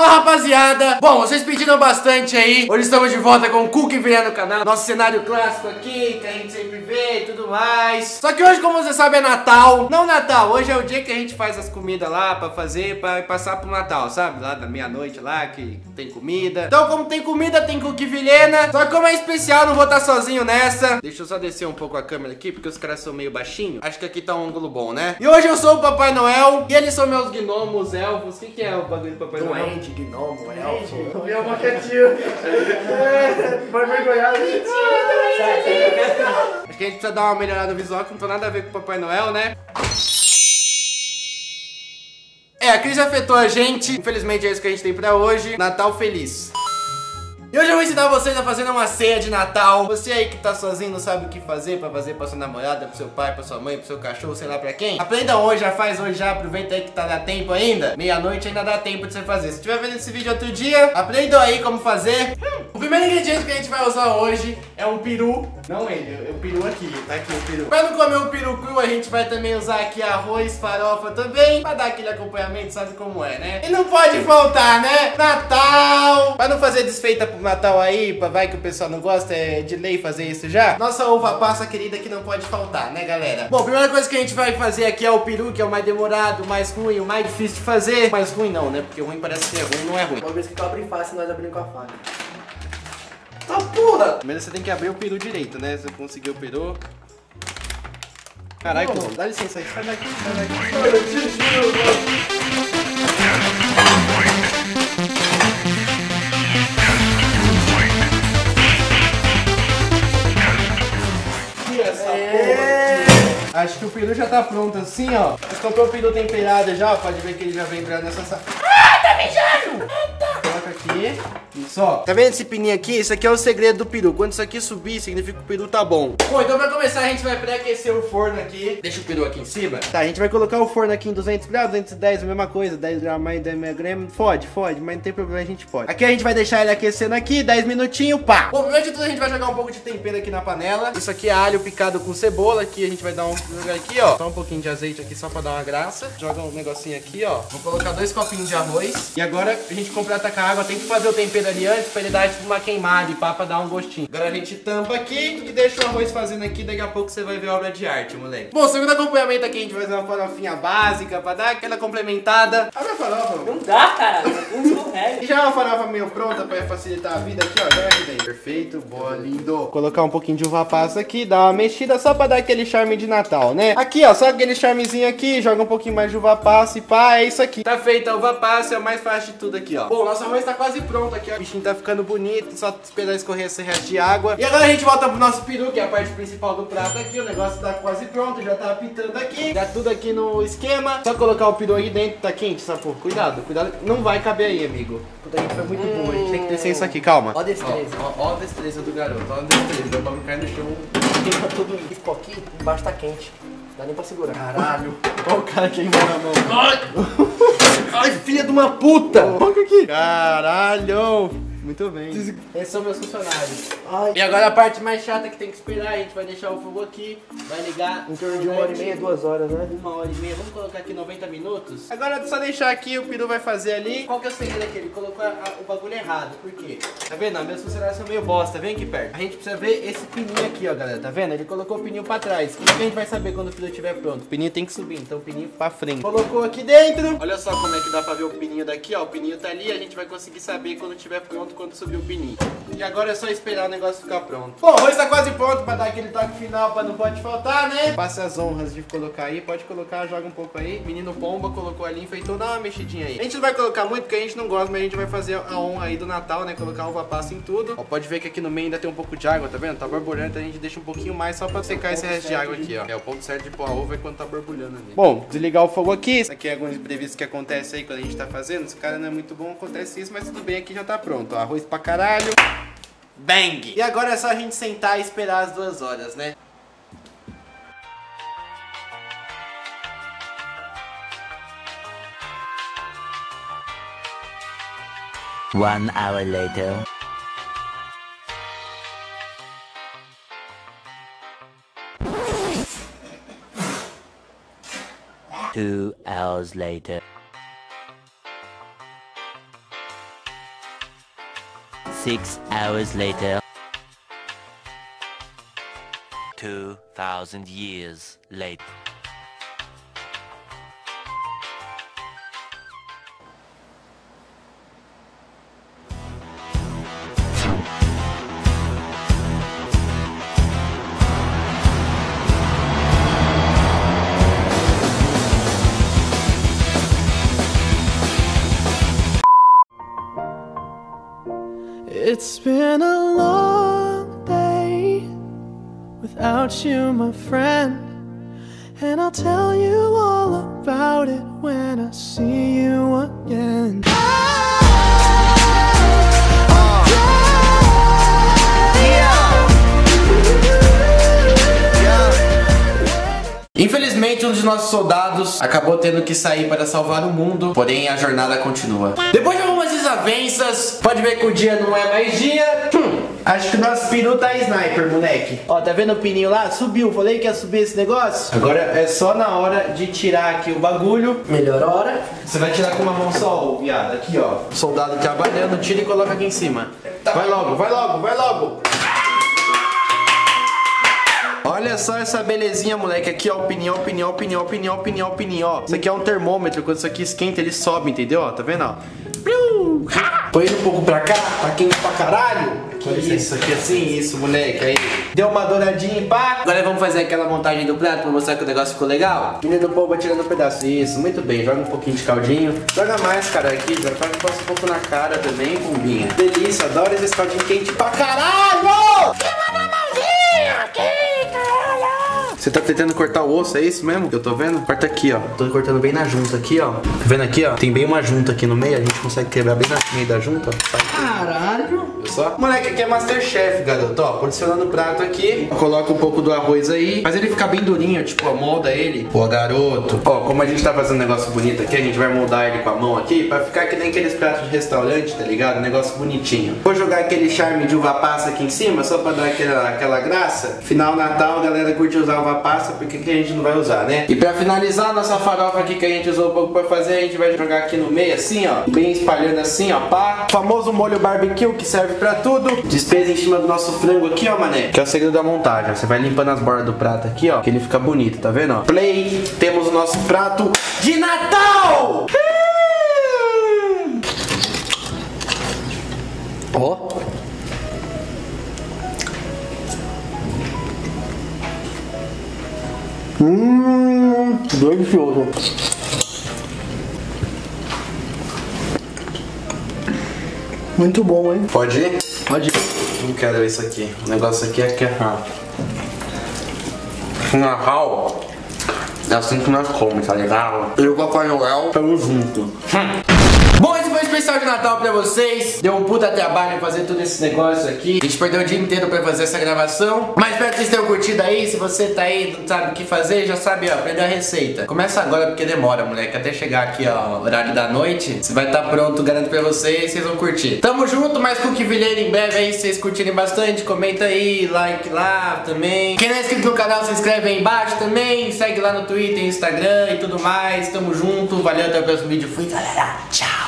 Fala, rapaziada! Bom, vocês pediram bastante aí. Hoje estamos de volta com o Kuki Vilhena no canal. Nosso cenário clássico aqui, que a gente sempre vê e tudo mais. Só que hoje, como você sabe, é Natal. Não Natal, hoje é o dia que a gente faz as comidas lá pra fazer, pra passar pro Natal, sabe? Lá da meia-noite lá, que tem comida. Então, como tem comida, tem Kuki Vilhena. Só que como é especial, não vou estar sozinho nessa. Deixa eu só descer um pouco a câmera aqui, porque os caras são meio baixinhos. Acho que aqui tá um ângulo bom, né? E hoje eu sou o Papai Noel, e eles são meus gnomos, elfos. O que que é o bagulho do Papai Noel? Gnomo, elfo. Meu moquetinho. Foi vergonhado. Acho que a gente precisa dar uma melhorada no visual, que não tem nada a ver com o Papai Noel, né? É, a crise afetou a gente. Infelizmente é isso que a gente tem pra hoje. Natal feliz. E hoje eu vou ensinar vocês a fazer uma ceia de Natal. Você aí que tá sozinho, não sabe o que fazer pra sua namorada, pro seu pai, pra sua mãe, pro seu cachorro, sei lá pra quem. Aprenda hoje, já faz hoje, já aproveita aí que tá dá tempo ainda. Meia-noite ainda dá tempo de você fazer. Se tiver vendo esse vídeo outro dia, aprenda aí como fazer. O primeiro ingrediente que a gente vai usar hoje é um peru. Não ele, é o peru aqui, tá aqui o peru. Pra não comer o peru cru, a gente vai também usar aqui arroz, farofa também, pra dar aquele acompanhamento, sabe como é, né? E não pode faltar, né? Natal! Pra não fazer desfeita pro Natal aí, vai que o pessoal não gosta, é de lei fazer isso já. Nossa uva passa querida que não pode faltar, né, galera? Bom, a primeira coisa que a gente vai fazer aqui é o peru, que é o mais demorado, o mais ruim, o mais difícil de fazer. Mais ruim não, né? Porque ruim parece ser ruim, não é ruim. Uma vez que tu abre fácil, nós abrimos com a faca. Tá porra! Primeiro você tem que abrir o peru direito, né? Se eu conseguir o peru... Caraca, não, dá licença aí. Sai daqui, sai daqui. Eu te juro, mano. Acho que o peru já tá pronto assim, ó. Vocês comprou o peru temperado já, ó. Pode ver que ele já vem entrando nessa sala. Ah, tá mijando! Ah, tá. Coloca aqui. Isso, ó. Tá vendo esse pininho aqui? Isso aqui é o segredo do peru. Quando isso aqui subir, significa que o peru tá bom. Bom, então pra começar a gente vai pré-aquecer o forno aqui. Deixa o peru aqui em cima. Tá, a gente vai colocar o forno aqui em 200 graus, 210, a mesma coisa. 10 graus mais, 10 gramas. Fode, mas não tem problema, a gente pode. Aqui a gente vai deixar ele aquecendo aqui, 10 minutinhos, pá. Bom, primeiro de tudo a gente vai jogar um pouco de tempero aqui na panela. Isso aqui é alho picado com cebola. Aqui a gente vai dar um... Jogar aqui, ó. Só um pouquinho de azeite aqui, só pra dar uma graça. Joga um negocinho aqui, ó. Vou colocar 2 copinhos de arroz. E agora a gente completa com a água. Tem que fazer o tempero ali antes pra ele dar tipo uma queimada e pá, pra dar um gostinho. Agora a gente tampa aqui e deixa o arroz fazendo aqui. Daqui a pouco você vai ver obra de arte, moleque. Bom, segundo acompanhamento aqui a gente vai fazer uma farofinha básica pra dar aquela complementada. Abre a farofa. Não dá, cara. E já é uma farofa meio pronta pra facilitar a vida aqui, ó. Joga aqui dentro. Perfeito, boa, lindo. Colocar um pouquinho de uva passa aqui, dar uma mexida só pra dar aquele charme de Natal, né? Aqui, ó, só aquele charmezinho aqui, joga um pouquinho mais de uva passa e pá, é isso aqui. Tá feita a uva passa, é o mais fácil de tudo aqui, ó. Bom, nosso arroz tá quase pronto aqui, ó. O bichinho tá ficando bonito, só esperar escorrer esse resto de água. E agora a gente volta pro nosso peru, que é a parte principal do prato aqui. O negócio tá quase pronto, já tá apitando aqui. Tá tudo aqui no esquema. Só colocar o peru aqui dentro, tá quente, só por cuidado, cuidado. Não vai caber aí, amigo. Puta, a gente foi muito bom, a gente tem que descer isso aqui, calma. Ó a destreza. Ó a destreza do garoto, ó a destreza. Dá pra brincar no chão. Queima tudo, ficou aqui, embaixo tá quente. Dá nem pra segurar. Caralho. Olha o cara queimando na mão. Ai, ai, filha de uma puta. Olha aqui. Caralho. Muito bem. Esses são meus funcionários. Ai. E agora a parte mais chata que tem que esperar. A gente vai deixar o fogo aqui. Vai ligar em torno de 1h30, 2 horas, né? 1h30. Vamos colocar aqui 90 minutos. Agora é só deixar aqui. O peru vai fazer ali. Qual que é o segredo aqui? Ele colocou o bagulho errado. Por quê? Tá vendo? Ó, meus funcionários são meio bosta. Vem aqui perto. A gente precisa ver esse pininho aqui, ó, galera. Tá vendo? Ele colocou o pininho pra trás. Como que a gente vai saber quando o peru estiver pronto? O pininho tem que subir. Então o pininho pra frente. Colocou aqui dentro. Olha só como é que dá pra ver o pininho daqui, ó. O pininho tá ali. A gente vai conseguir saber quando estiver pronto, quando subir o pininho. E agora é só esperar o negócio ficar pronto. Bom, o arroz tá quase pronto pra dar aquele toque final, pra não pode faltar, né? Passa as honras de colocar aí, pode colocar, joga um pouco aí. Menino Pomba colocou ali, enfeitou, dá uma mexidinha aí. A gente não vai colocar muito, porque a gente não gosta, mas a gente vai fazer a honra aí do Natal, né? Colocar uva passa em tudo. Ó, pode ver que aqui no meio ainda tem um pouco de água, tá vendo? Tá borbulhando, a gente deixa um pouquinho mais só pra secar esse resto de água aqui, ó. É, o ponto certo de pôr a uva é quando tá borbulhando ali. Bom, desligar o fogo aqui. Isso aqui é alguns imprevistos que acontece aí quando a gente tá fazendo. Esse cara não é muito bom, acontece isso, mas tudo bem, aqui já tá pronto, ó. Arroz pra caralho. Bang! E agora é só a gente sentar e esperar as 2 horas, né? One hour later. Two hours later. 6 hours later. 2,000 years later. It's been a long day without you, my friend, and I'll tell you all about it when I see you again. Infelizmente, um dos nossos soldados acabou tendo que sair para salvar o mundo, porém a jornada continua. Depois de algumas desavenças, pode ver que o dia não é mais dia. Acho que o nosso peru tá sniper, moleque. Ó, tá vendo o pininho lá? Subiu, falei que ia subir esse negócio. Agora é só na hora de tirar aqui o bagulho. Melhor hora. Você vai tirar com uma mão só, ô, viado. Aqui, ó. Soldado trabalhando, tira e coloca aqui em cima. Tá. Vai logo, vai logo, vai logo. Olha só essa belezinha, moleque. Aqui, ó, opinião. Isso aqui é um termômetro. Quando isso aqui esquenta, ele sobe, entendeu? Ó, tá vendo, ó? Põe ele um pouco pra cá, tá quente pra caralho. Isso aqui, assim, isso, moleque. Aí, deu uma douradinha e pá. Agora vamos fazer aquela montagem do prato pra mostrar que o negócio ficou legal. Menino bobo tirando um pedaço. Isso, muito bem. Joga um pouquinho de caldinho. Joga mais, cara, aqui. Joga um pouco na cara também, bombinha. Delícia, adoro esse caldinho quente pra caralho. Queima na mãozinha aqui. Você tá tentando cortar o osso, é isso mesmo? Eu tô vendo? Corta aqui, ó. Tô cortando bem na junta aqui, ó. Tá vendo aqui, ó? Tem bem uma junta aqui no meio. A gente consegue quebrar bem no meio da junta, ó. Caralho! Olha só. Moleque, aqui é Masterchef, garoto. Ó, posicionando o prato aqui. Coloca um pouco do arroz aí. Faz ele ficar bem durinho, tipo, ó, molda ele. Pô, garoto. Ó, como a gente tá fazendo um negócio bonito aqui, a gente vai moldar ele com a mão aqui pra ficar que nem aqueles pratos de restaurante, tá ligado? Um negócio bonitinho. Vou jogar aquele charme de uva passa aqui em cima, só pra dar aquela graça. Final Natal, galera, curte usar uva passa, porque que a gente não vai usar, né? E pra finalizar, nossa farofa aqui que a gente usou um pouco pra fazer, a gente vai jogar aqui no meio, assim, ó. Bem espalhando assim, ó, pá. O famoso molho barbecue que serve pra tudo. Despesa em cima do nosso frango aqui, ó, mané. Que é o segredo da montagem, ó. Você vai limpando as bordas do prato aqui, ó, que ele fica bonito, tá vendo, ó? Play, temos o nosso prato de Natal! Ó. Delicioso. Muito bom, hein? Pode ir? Pode ir. Não quero isso aqui. O negócio aqui é que é Natal. É assim que nós comemos, tá ligado? Eu e o Papai Noel estamos juntos. Bom, esse foi o especial de Natal pra vocês. Deu um puta trabalho fazer todo esse negócio aqui. A gente perdeu o dia inteiro pra fazer essa gravação. Mas espero que vocês tenham curtido aí. Se você tá aí e não sabe o que fazer, já sabe, ó, aprendeu a receita. Começa agora porque demora, moleque. Até chegar aqui, ó, horário da noite, você vai estar pronto, garanto pra vocês. Vocês vão curtir. Tamo junto, mais Kuki Vilhena em breve aí. Se vocês curtirem bastante, comenta aí, like lá também. Quem não é inscrito no canal, se inscreve aí embaixo também. Segue lá no Twitter, Instagram e tudo mais. Tamo junto, valeu, até o próximo vídeo. Fui, galera, tchau.